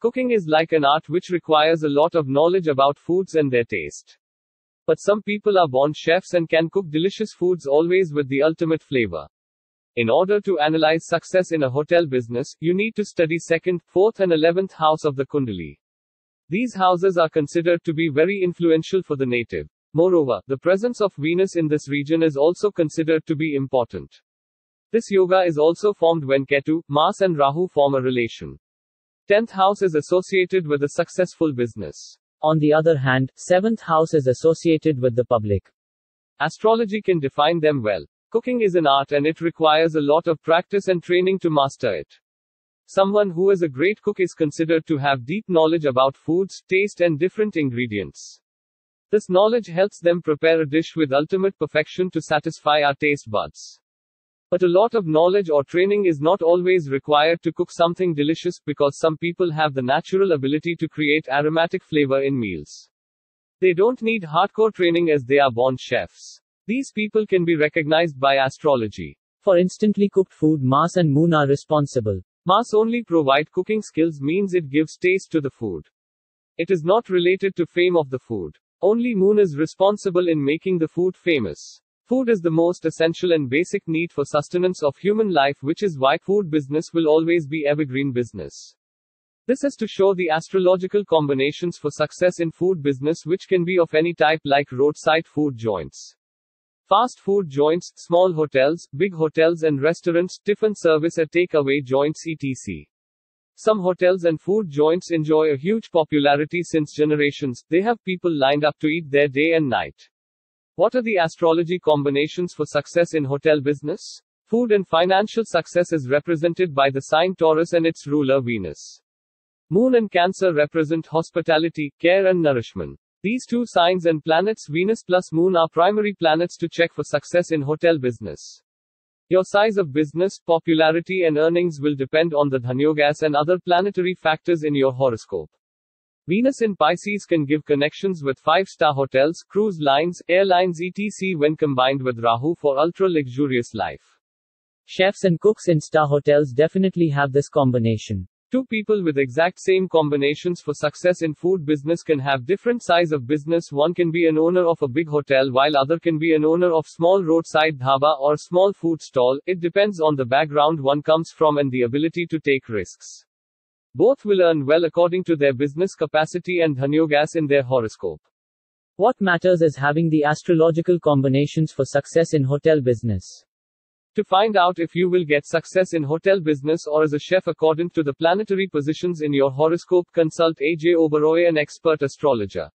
Cooking is like an art which requires a lot of knowledge about foods and their taste. But some people are born chefs and can cook delicious foods always with the ultimate flavor. In order to analyze success in a hotel business, you need to study 2nd, 4th and 11th house of the Kundali. These houses are considered to be very influential for the native. Moreover, the presence of Venus in this region is also considered to be important. This yoga is also formed when Ketu, Mars and Rahu form a relation. 10th house is associated with a successful business. On the other hand, 7th house is associated with the public. Astrology can define them well. Cooking is an art and it requires a lot of practice and training to master it. Someone who is a great cook is considered to have deep knowledge about foods, taste and different ingredients. This knowledge helps them prepare a dish with ultimate perfection to satisfy our taste buds. But a lot of knowledge or training is not always required to cook something delicious because some people have the natural ability to create aromatic flavor in meals. They don't need hardcore training as they are born chefs. These people can be recognized by astrology. For instantly cooked food, Mars and Moon are responsible. Mars only provide cooking skills means it gives taste to the food. It is not related to fame of the food. Only Moon is responsible in making the food famous. Food is the most essential and basic need for sustenance of human life, which is why food business will always be evergreen business. This is to show the astrological combinations for success in food business, which can be of any type like roadside food joints, fast food joints, small hotels, big hotels and restaurants, tiffin service and takeaway joints etc. Some hotels and food joints enjoy a huge popularity since generations. They have people lined up to eat there day and night. What are the astrology combinations for success in hotel business? Food and financial success is represented by the sign Taurus and its ruler Venus. Moon and Cancer represent hospitality, care and nourishment. These two signs and planets Venus plus Moon are primary planets to check for success in hotel business. Your size of business, popularity and earnings will depend on the Dhanyogas and other planetary factors in your horoscope. Venus in Pisces can give connections with 5-star hotels, cruise lines, airlines etc. when combined with Rahu for ultra-luxurious life. Chefs and cooks in star hotels definitely have this combination. Two people with exact same combinations for success in food business can have different size of business. One can be an owner of a big hotel while other can be an owner of small roadside dhaba or small food stall. It depends on the background one comes from and the ability to take risks. Both will earn well according to their business capacity and Dhanyogas in their horoscope. What matters is having the astrological combinations for success in hotel business. To find out if you will get success in hotel business or as a chef according to the planetary positions in your horoscope, consult AJ Oberoi, an expert astrologer.